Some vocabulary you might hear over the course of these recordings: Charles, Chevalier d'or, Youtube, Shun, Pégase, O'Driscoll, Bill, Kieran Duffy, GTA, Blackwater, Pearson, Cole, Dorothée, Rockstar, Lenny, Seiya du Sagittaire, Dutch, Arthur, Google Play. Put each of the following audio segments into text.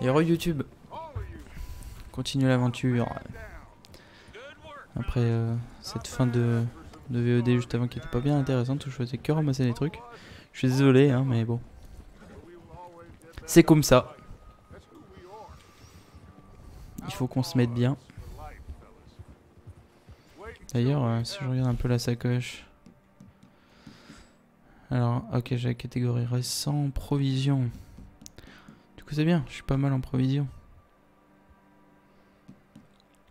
Hero YouTube. Continue l'aventure. Après cette fin de VOD juste avant qui était pas bien intéressante, où je faisais que ramasser les trucs. Je suis désolé, hein, mais bon. C'est comme ça. Il faut qu'on se mette bien. D'ailleurs, si je regarde un peu la sacoche. Alors, ok, j'ai la catégorie récent, provision. Du coup, c'est bien, je suis pas mal en provision.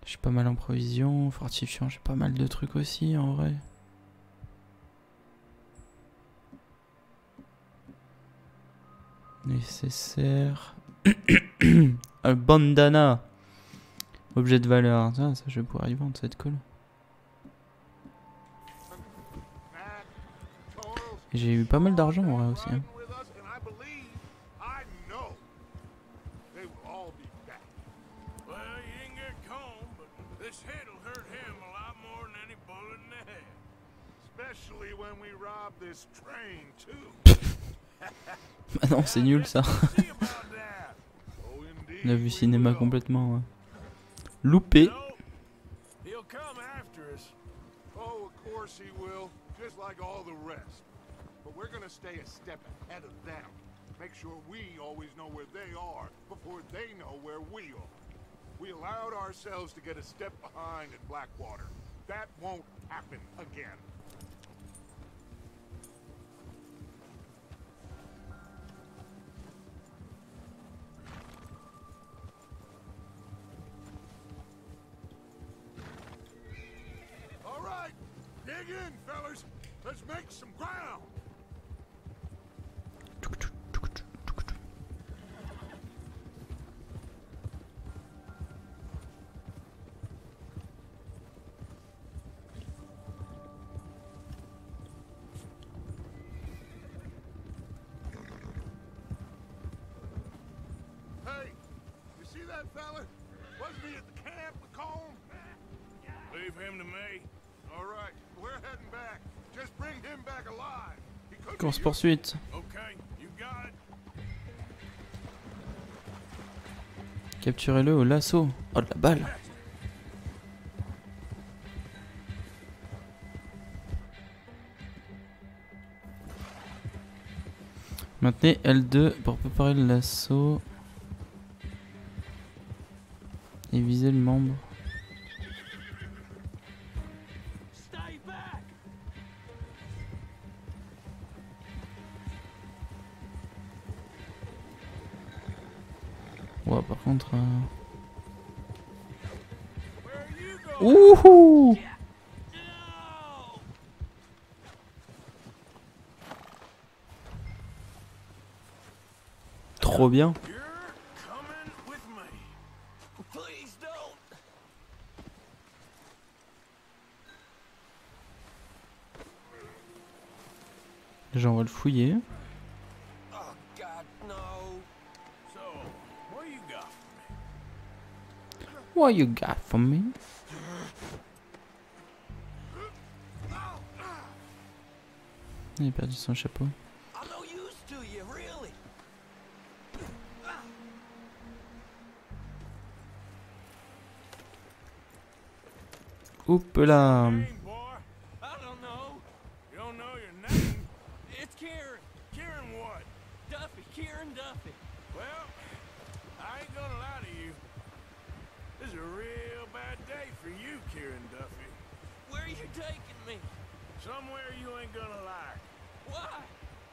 Je suis pas mal en provision, fortifiant, j'ai pas mal de trucs aussi en vrai. Nécessaire. Un bandana. Objet de valeur. Ah, ça, je vais pouvoir y vendre, ça va être cool. J'ai eu pas mal d'argent en vrai aussi. Hein. Bah non, c'est nul ça. On a vu cinéma complètement ouais. Loupé. We allowed ourselves to get a step behind in Blackwater. That won't happen again. All right, dig in, fellas. Let's make some ground. Course poursuite. Capturez-le au lasso. Oh de la balle. Maintenez L2 pour préparer le lasso. Et viser le membre. Ouais, par contre. Ouhou! Trop bien. Déjà on va le fouiller. What you got for me? Il a perdu son chapeau. Oups là. Kieran what? Duffy, Kieran Duffy. Well, I ain't gonna lie to you. This is a real bad day for you, Kieran Duffy. Where are you taking me? Somewhere you ain't gonna like. Why?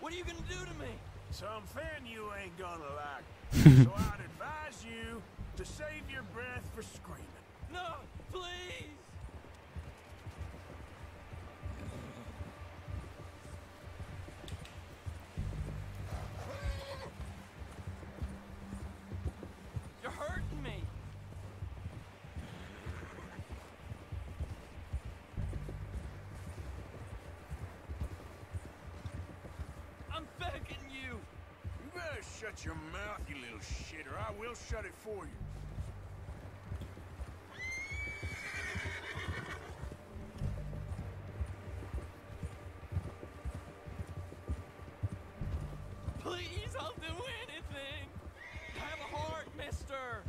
What are you gonna do to me? Something you ain't gonna like. So I'd advise you to save your breath for screaming. No, please. Shut your mouth, you little shit, or I will shut it for you. Please, I'll do anything. Have a heart, mister.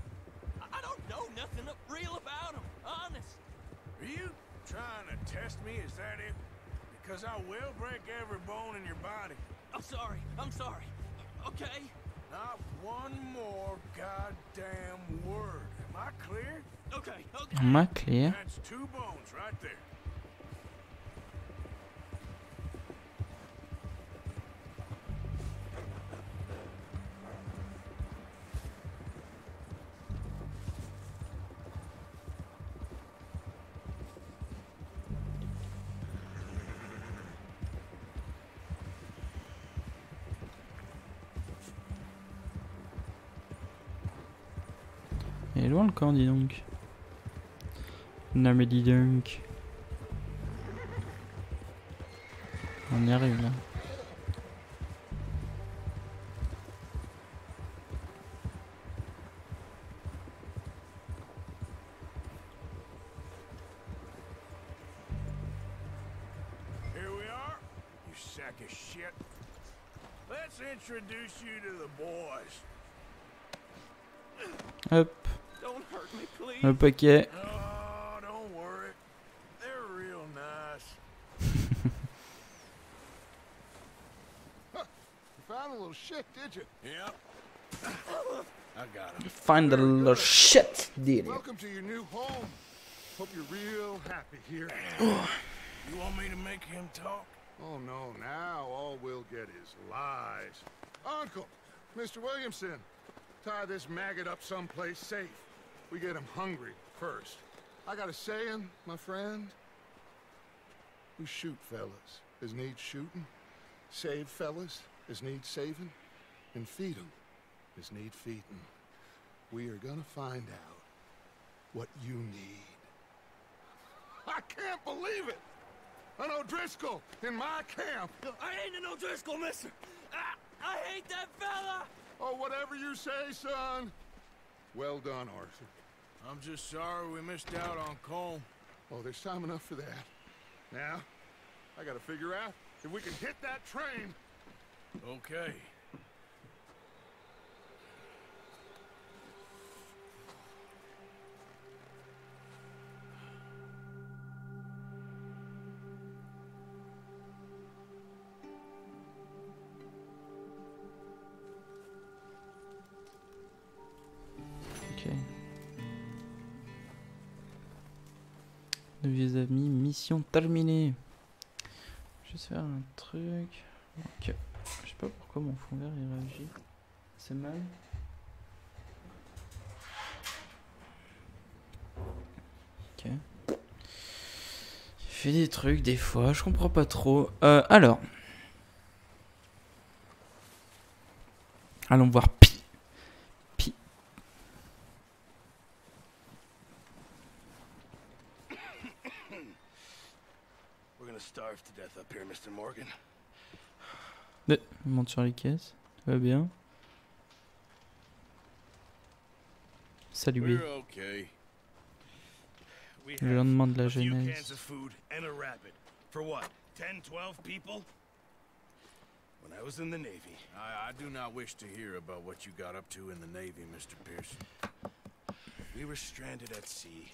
I don't know nothing real about him, honest. Are you trying to test me? Is that it? Because I will break every bone in your body. I'm sorry. I'm sorry. Okay? Not one more goddamn word. Am I clear? Okay, okay. Am I clear? That's two bones right there. Il est loin le corps, dis donc. Non mais dis donc. On y arrive là. Here we are, you sack of shit. Let's introduce you to the boys. Hop. Le paquet. Oh, don't worry. They're real nice. You found a little shit, did you? Yep. I got him. You found a little shit, did you? Welcome to your new home. Hope you're real happy here. You want me to make him talk? Oh no, now all we'll get is lies. Uncle, Mr. Williamson, tie this maggot up someplace safe. We get him hungry first. I got a saying, my friend. We shoot fellas as needs shooting, save fellas as needs saving, and feed 'em as need feeding. We are gonna find out what you need. I can't believe it! An O'Driscoll in my camp! I ain't an O'Driscoll, mister! I hate that fella! Oh, whatever you say, son! Well done, Arthur. I'm just sorry we missed out on Cole. Oh, there's time enough for that. Now, I gotta figure out if we can hit that train. Okay. De vieux amis, mission terminée. Je vais faire un truc. Okay. Je sais pas pourquoi mon fond vert il réagit. C'est mal. Ok. Il fait des trucs des fois, je comprends pas trop. Alors. Allons voir. Il monte sur les caisses, tout va bien. Salut Bill. Le lendemain de la genèse. When I was in the Navy, I do not wish to hear about what you got up to in the Navy, Mr. Pearson. We were stranded at sea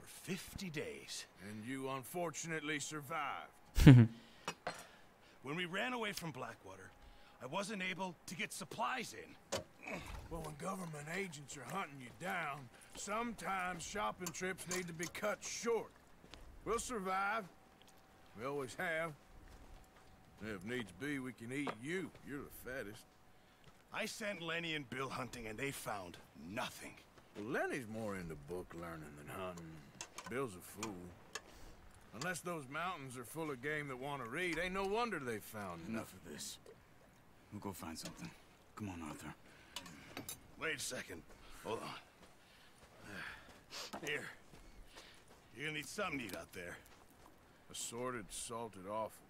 for 50 days, and you unfortunately survived. When we ran away from Blackwater, I wasn't able to get supplies in. Well, when government agents are hunting you down, sometimes shopping trips need to be cut short. We'll survive. We always have. If needs be, we can eat you. You're the fattest. I sent Lenny and Bill hunting, and they found nothing. Well, Lenny's more into book learning than hunting. Bill's a fool. Unless those mountains are full of game that want to read, ain't no wonder they found enough of this. We'll go find something. Come on, Arthur. Wait a second. Hold on. Here. You're gonna need something to eat out there. Assorted, salted, awful.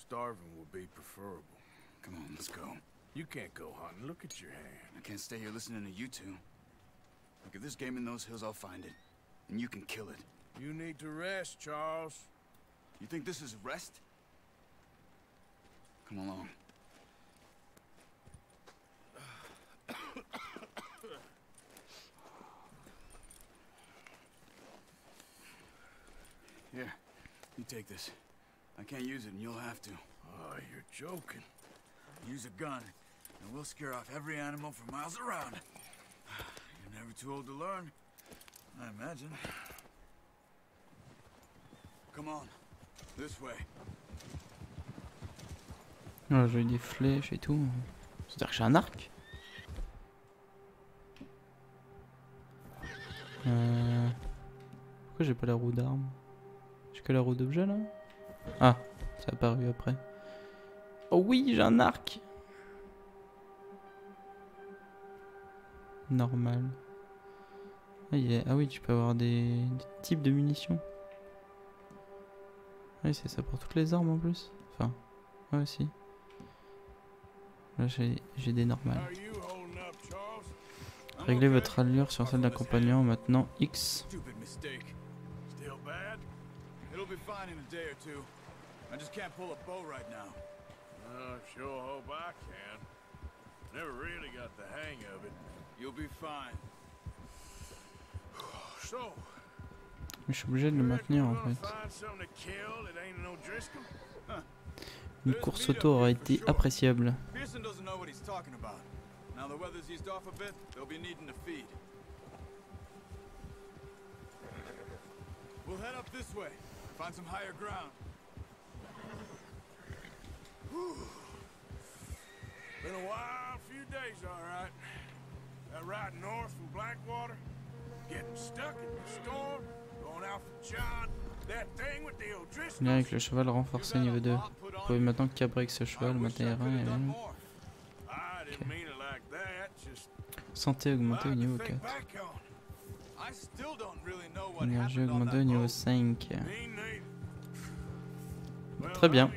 Starving will be preferable. Come on, let's go. You can't go hunting. Look at your hand. I can't stay here listening to you two. Look, if there's game in those hills, I'll find it. And you can kill it. You need to rest, Charles. You think this is rest? Come along. take this. I can't use it, and you'll have to. Oh, you're joking. Use a gun, and we'll scare off every animal for miles around. You're never too old to learn, I imagine. Come on, this way. Oh, j'ai des flèches et tout. C'est-à-dire que j'ai un arc. Pourquoi j'ai pas la roue d'armes? J'ai que la roue d'objet là? Ah, ça a apparu après. Oh oui, j'ai un arc. Normal. Ah, ah oui, tu peux avoir des types de munitions. Oui, c'est ça pour toutes les armes en plus. Enfin, ouais, si. Là, j'ai des normales. Réglez votre allure sur celle d'un compagnon, maintenant X. Mais je suis obligé de le maintenir en fait. Une course auto aurait été appréciable. Now the weather's eased off a bit, they'll be needing to feed. We'll head up this way, find some higher ground. Whew. Been a wild few days, all right. That ride north from Blackwater, getting stuck in the storm, going out for John, that thing with the O'Driscoll. Avec le cheval renforcé niveau 2. Vous pouvez maintenant cabrer avec ce cheval, le terrain et même. Okay. Santé augmentée au niveau 4. Énergie augmentée au niveau 5. Très bien.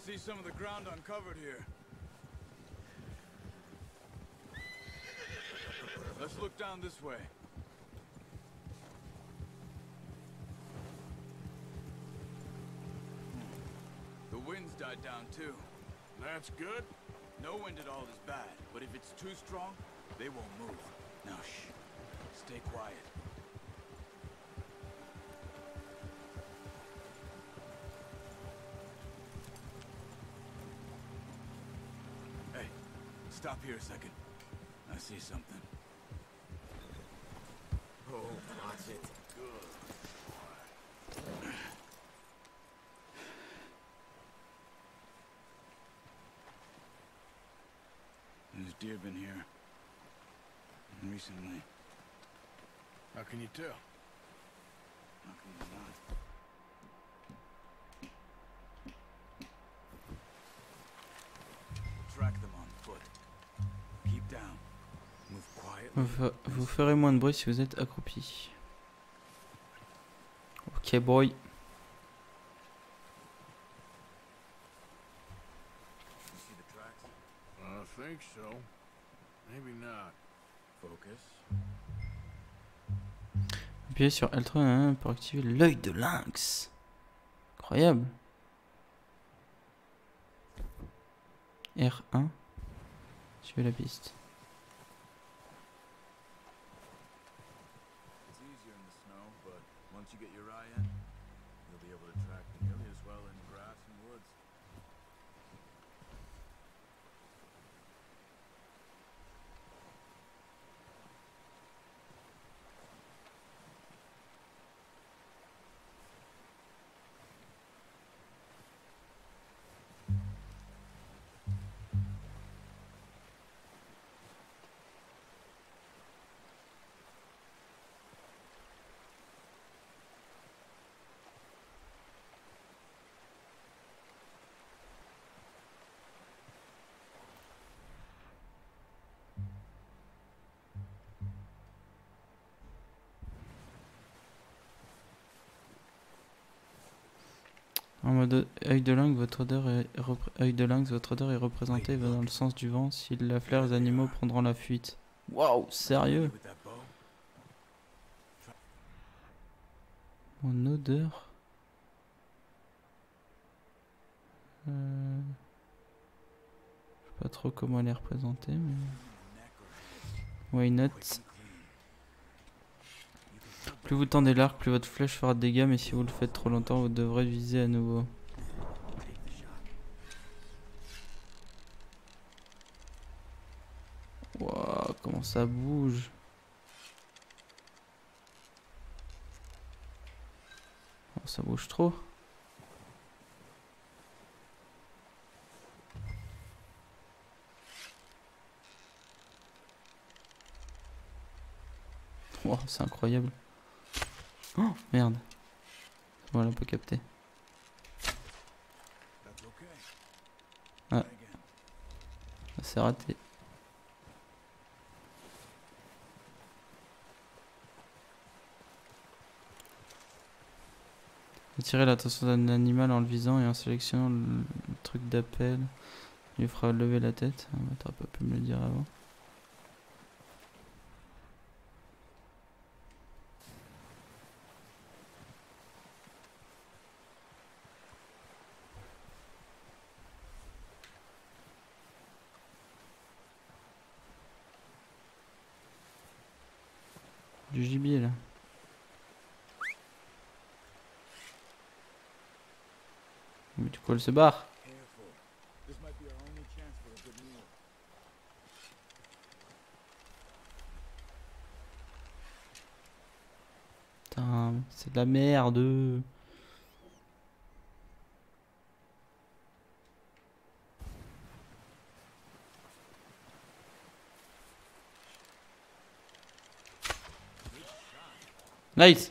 See some of the ground uncovered here. Let's look down this way. The wind's died down too. That's good. No wind at all is bad, but if it's too strong, they won't move. Now shh. Stay quiet. Stop here a second. I see something. Oh, that's it. Good. There's deer been here. Recently. How can you tell? How can you not? Vous ferez moins de bruit si vous êtes accroupi. Ok, boy. I think so. Maybe not. Focus. Appuyez sur L3 pour activer l'œil de lynx. Incroyable. R1. Suivez la piste. En mode œil de lynx, votre odeur est, représentée, va dans le sens du vent. S'il la flaire, les animaux prendront la fuite. Waouh, sérieux? Mon odeur. Je sais pas trop comment elle est représentée, mais. Why not? Plus vous tendez l'arc, plus votre flèche fera de dégâts, mais si vous le faites trop longtemps, vous devrez viser à nouveau. Waouh, comment ça bouge! Oh, ça bouge trop! Wow, c'est incroyable. Oh merde. Voilà, on peut capter. Ah. C'est raté. Attirer l'attention d'un animal en le visant et en sélectionnant le truc d'appel. Il lui fera lever la tête. Ah, t'aurais pas pu me le dire avant. Du gibier là. Mais du coup elle se barre. Putain, c'est de la merde. Nice.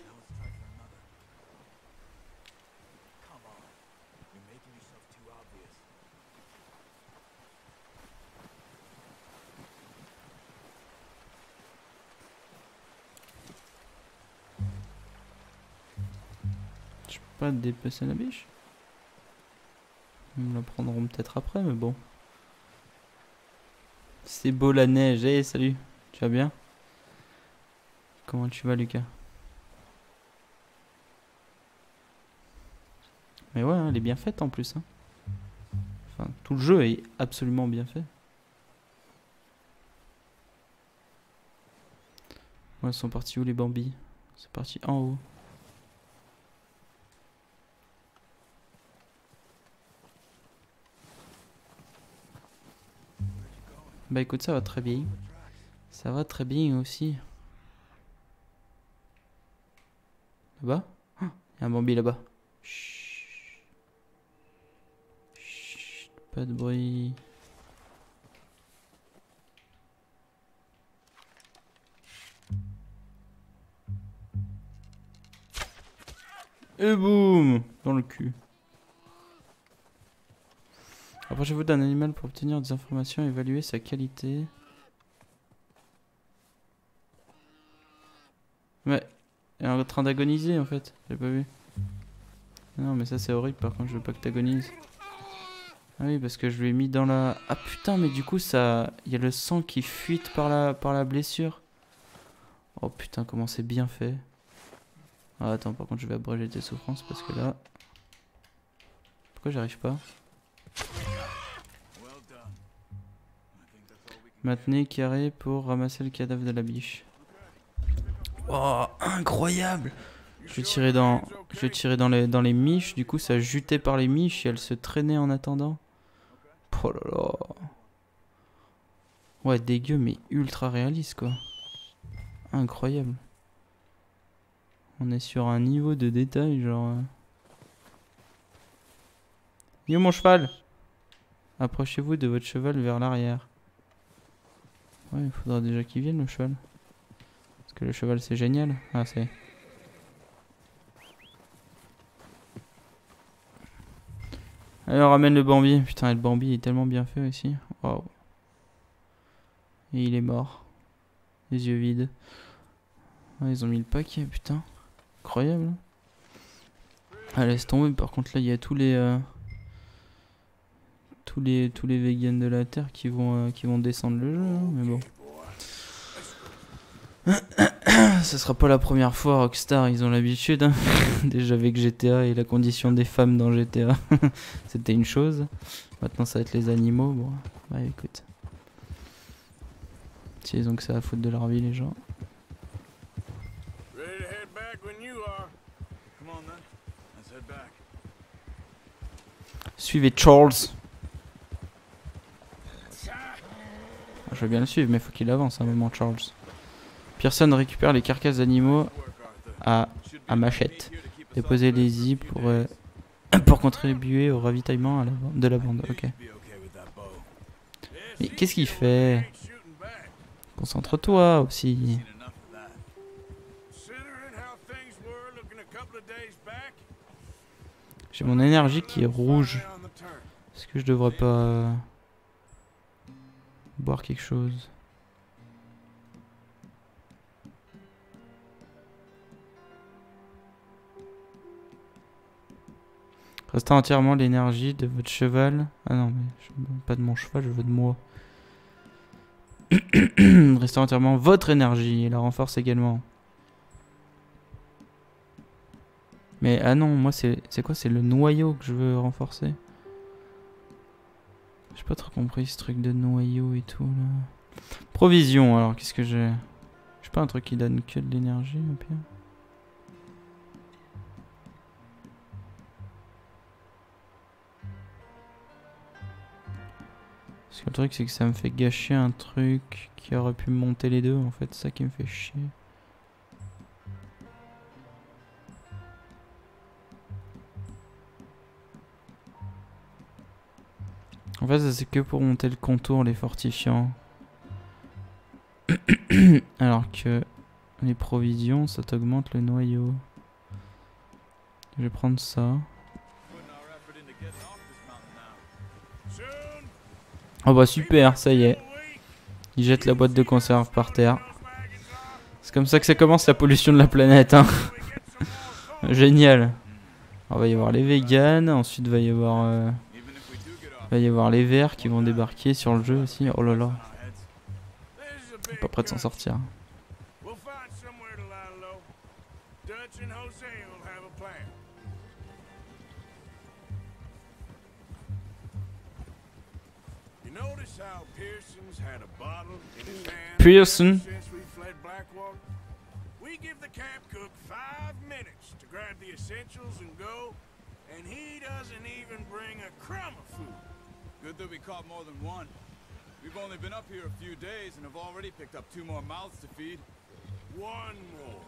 Je peux pas dépasser la biche. Ils me la prendront peut-être après, mais bon. C'est beau la neige. Hey, salut. Tu vas bien? Comment tu vas, Lucas? Mais ouais, elle est bien faite en plus. Hein. Enfin, tout le jeu est absolument bien fait. Bon, elles sont parties où les bambis? C'est parti en haut. Bah écoute, ça va très bien. Ça va très bien aussi. Là-bas? Ah, il y a un bambi là-bas. Pas de bruit. Et boum! Dans le cul. Approchez-vous d'un animal pour obtenir des informations et évaluer sa qualité. Ouais, il est en train d'agoniser en fait, j'ai pas vu. Non mais ça c'est horrible, par contre je veux pas que t'agonises. Ah oui, parce que je lui ai mis dans la... Ah putain, mais du coup, ça... Il y a le sang qui fuite par la blessure. Oh putain, comment c'est bien fait. Ah, attends, par contre, je vais abréger tes souffrances parce que là... Pourquoi j'arrive pas? Maintenez carré pour ramasser le cadavre de la biche. Oh, incroyable! Je vais tirer dans les miches, du coup ça jutait par les miches et elle se traînait en attendant. Oh là là. Ouais, dégueu, mais ultra réaliste, quoi. Incroyable. On est sur un niveau de détail, genre... Yo, mon cheval! Approchez-vous de votre cheval vers l'arrière. Ouais, il faudra déjà qu'il vienne, le cheval. Parce que le cheval, c'est génial. Ah, c'est... Alors ramène le Bambi. Putain, et le Bambi est tellement bien fait aussi. Waouh. Et il est mort. Les yeux vides. Ah, ils ont mis le paquet, putain. Incroyable. Ah, laisse tomber, par contre là il y a tous les vegans de la terre qui vont descendre le jeu, hein, mais bon. Ça sera pas la première fois, Rockstar, ils ont l'habitude, hein. Déjà avec GTA et la condition des femmes dans GTA, c'était une chose. Maintenant ça va être les animaux, bon, bah écoute. Si ils ont que ça à foutre de leur vie, les gens. Suivez Charles. Je veux bien le suivre, mais faut qu'il avance à un moment, Charles. Pearson récupère les carcasses d'animaux à machette. Déposez-les-y pour contribuer au ravitaillement de la bande. Ok. Mais qu'est-ce qu'il fait? Concentre-toi aussi. J'ai mon énergie qui est rouge. Est-ce que je devrais pas boire quelque chose? Restez entièrement l'énergie de votre cheval. Ah non, mais je ne veux pas de mon cheval, je veux de moi. Restez entièrement votre énergie et la renforce également. Mais ah non, moi c'est quoi? C'est le noyau que je veux renforcer. J'ai pas trop compris ce truc de noyau et tout là. Provision, alors qu'est-ce que j'ai? J'ai pas un truc qui donne que de l'énergie au pire. Parce que le truc c'est que ça me fait gâcher un truc qui aurait pu monter les deux en fait, c'est ça qui me fait chier. En fait, ça c'est que pour monter le contour, les fortifiants. Alors que les provisions, ça t'augmente le noyau. Je vais prendre ça. Oh bah super, ça y est. Ils jettent la boîte de conserve par terre. C'est comme ça que ça commence la pollution de la planète, hein. Génial. Alors, va y avoir les véganes, ensuite va y avoir... Il va y avoir les verts qui vont débarquer sur le jeu aussi. Oh là là. Pas près de s'en sortir. Pearson. Good that we caught more than one. We've only been up here a few days and have already picked up 2 more mouths to feed. 1 more.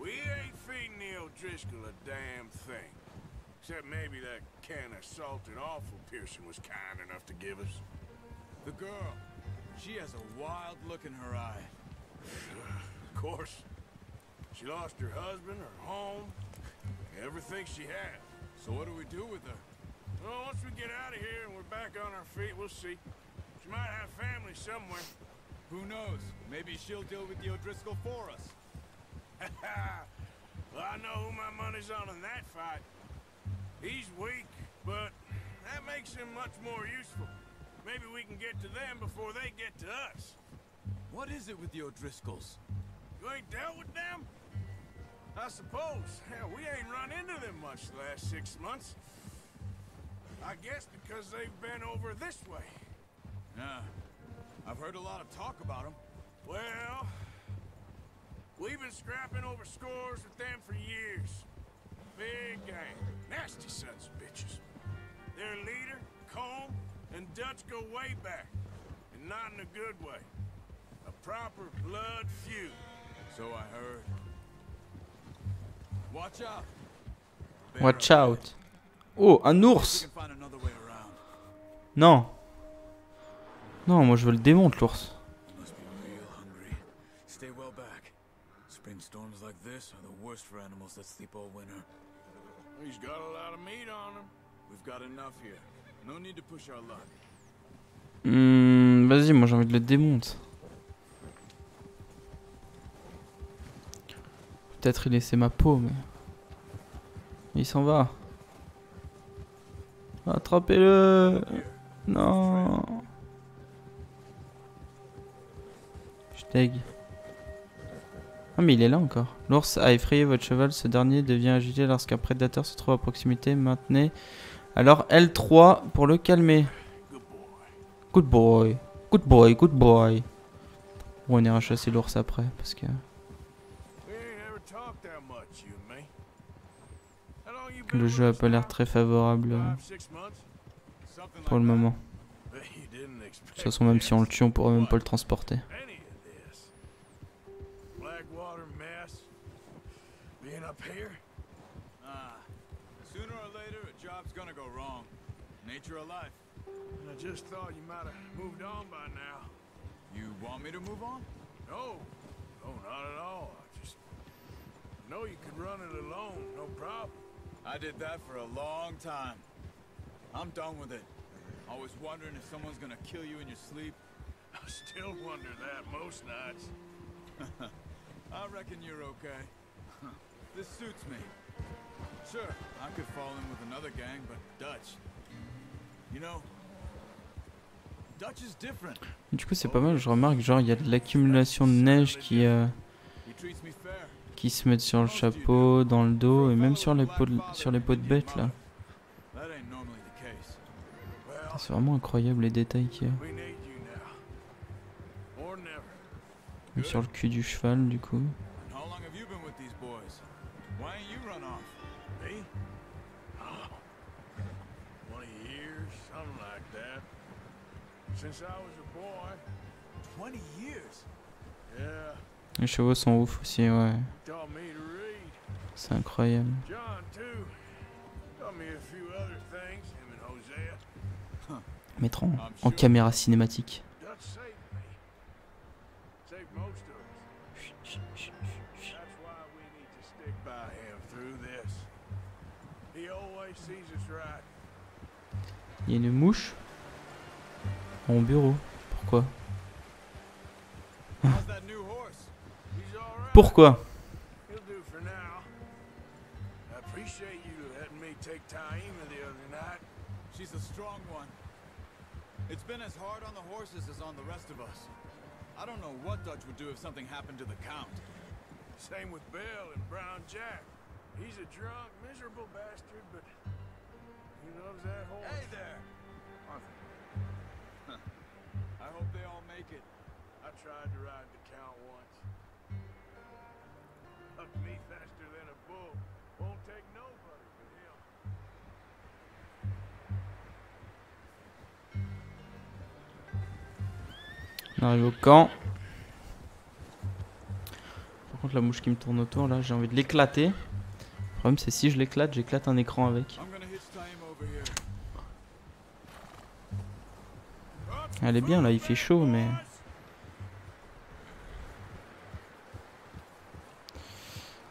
We ain't feeding the O'Driscoll a damn thing. Except maybe that can of salted offal Pearson was kind enough to give us. The girl, she has a wild look in her eye. Of course. She lost her husband, her home, everything she had. So what do we do with her? Well, once we get out of here and we're back on our feet, we'll see. She might have family somewhere. Who knows? Maybe she'll deal with the O'Driscoll for us. Well, I know who my money's on in that fight. He's weak, but that makes him much more useful. Maybe we can get to them before they get to us. What is it with the O'Driscolls? You ain't dealt with them? I suppose. Hell, we ain't run into them much the last 6 months. I guess because they've been over this way. Yeah, I've heard a lot of talk about them. Well, we've been scrapping over scores with them for years. Big gang, nasty sons of bitches. Their leader, Cole, and Dutch go way back, and not in a good way. A proper blood feud. So I heard. Watch out. Watch out. Oh, un ours! Non! Non, moi je veux le démonter, l'ours. Vas-y, moi j'ai envie de le démonter. Peut-être il laissait ma peau, mais. Il s'en va. Attrapez-le. Non. Je tag. Ah mais il est là encore. L'ours a effrayé votre cheval. Ce dernier devient agité lorsqu'un prédateur se trouve à proximité. Maintenez alors L3 pour le calmer. Good boy. Good boy. Good boy. Bon, on ira chasser l'ours après parce que... Le jeu a pas l'air très favorable pour le moment. De toute façon, même si on le tue, on pourra même pas le transporter. I did that for a long time. I'm done with it. Always wondering if someone's gonna kill you in your sleep. I still wonder that most nights. I reckon you're okay. This suits me. Sure, I could fall in with another gang, but Dutch. You know, Dutch is different. Du coup, c'est pas mal. Je remarque, genre, il y a de l'accumulation de neige qui se mettent sur le chapeau, dans le dos et même sur les peaux de bêtes là. C'est vraiment incroyable les détails qu'il y a. Même sur le cul du cheval du coup. Les chevaux sont ouf aussi, ouais. C'est incroyable. Mettrons en caméra cinématique. Il y a une mouche à mon bureau. Pourquoi? Pourquoi? On arrive au camp. Par contre la mouche qui me tourne autour là, j'ai envie de l'éclater. Le problème c'est si je l'éclate, j'éclate un écran avec. Elle est bien là, il fait chaud mais...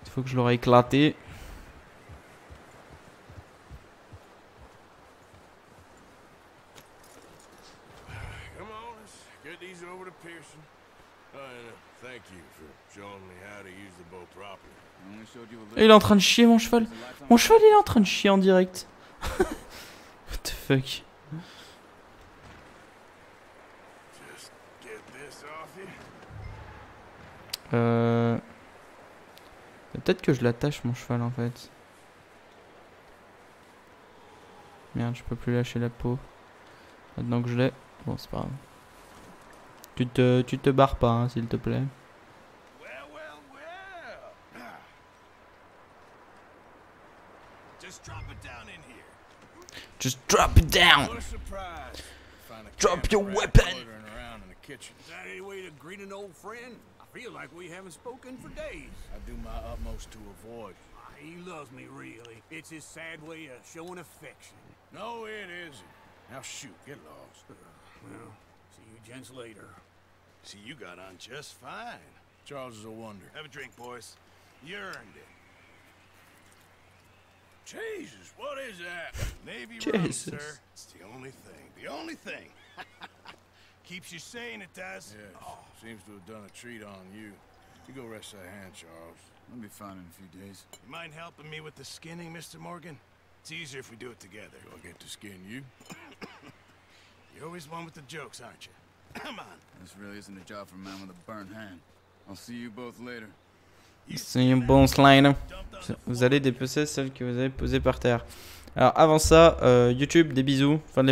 Il faut que je l'aurai éclaté. Et il est en train de chier mon cheval. Mon cheval il est en train de chier en direct. What the fuck. Peut-être que je l'attache mon cheval en fait. Merde, je peux plus lâcher la peau. Maintenant que je l'ai. Bon c'est pas grave. Tu te barres pas hein, s'il te plaît. Just drop it down. Drop your weapon. That any way to greet an old friend? I feel like we haven't spoken for days. I do my utmost to avoid. He loves me really. It's his sad way of showing affection. No, it isn't. Now shoot, get lost. Well, see you gents later. See, you got on just fine. Charles is a wonder. Have a drink, boys. You earned it. Jesus, what is that? Navy rum, sir. It's the only thing. The only thing. Keeps you sane, it does. Yeah, seems to have done a treat on you. You go rest that hand, Charles. I'll be fine in a few days. You mind helping me with the skinning, Mr. Morgan? It's easier if we do it together. I'll get to skin you. You're always one with the jokes, aren't you? Come on. This really isn't a job for a man with a burnt hand. I'll see you both later. C'est un bon slime. Vous allez dépecer celle que vous avez posée par terre. Alors avant ça, YouTube, des bisous. Fin de